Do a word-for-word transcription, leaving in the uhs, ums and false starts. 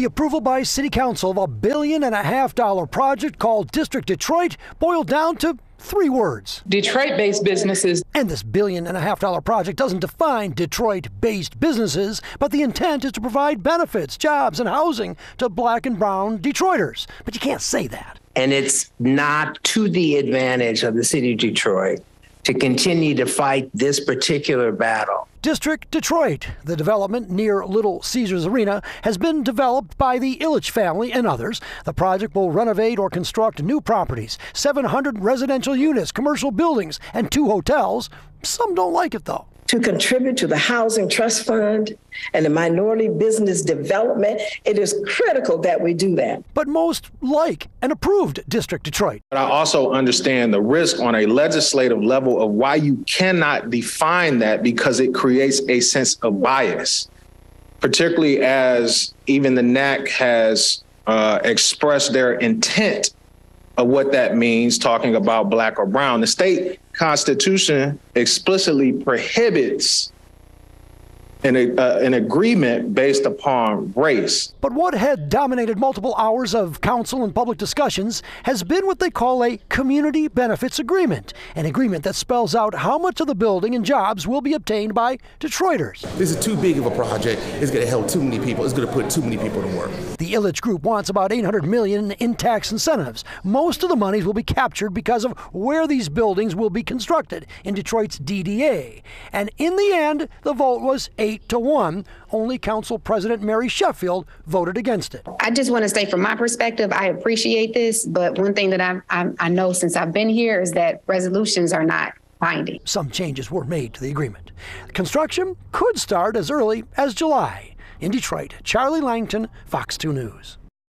The approval by City Council of a billion and a half dollar project called District Detroit boiled down to three words. Detroit-based businesses. And this billion and a half dollar project doesn't define Detroit-based businesses, but the intent is to provide benefits, jobs, and housing to black and brown Detroiters. But you can't say that. And it's not to the advantage of the city of Detroit to continue to fight this particular battle. District Detroit, the development near Little Caesars Arena, has been developed by the Ilitch family and others. The project will renovate or construct new properties, seven hundred residential units, commercial buildings, and two hotels. Some don't like it, though. To contribute to the Housing Trust Fund and the minority business development, it is critical that we do that. But most like and approved District Detroit. But I also understand the risk on a legislative level of why you cannot define that, because it creates a sense of bias, particularly as even the N A C has uh, expressed their intent of what that means, talking about black or brown. The state constitution explicitly prohibits An, uh, an agreement based upon race. But what had dominated multiple hours of council and public discussions has been what they call a community benefits agreement, an agreement that spells out how much of the building and jobs will be obtained by Detroiters. This is too big of a project. It's going to help too many people. It's going to put too many people to work. The Ilitch Group wants about eight hundred million dollars in tax incentives. Most of the monies will be captured because of where these buildings will be constructed in Detroit's D D A. And in the end, the vote was eight Eight to one. Only Council President Mary Sheffield voted against it. I just want to say, from my perspective, I appreciate this, but one thing that I, I, I know since I've been here is that resolutions are not binding. Some changes were made to the agreement. Construction could start as early as July. In Detroit, Charlie Langton, Fox two News.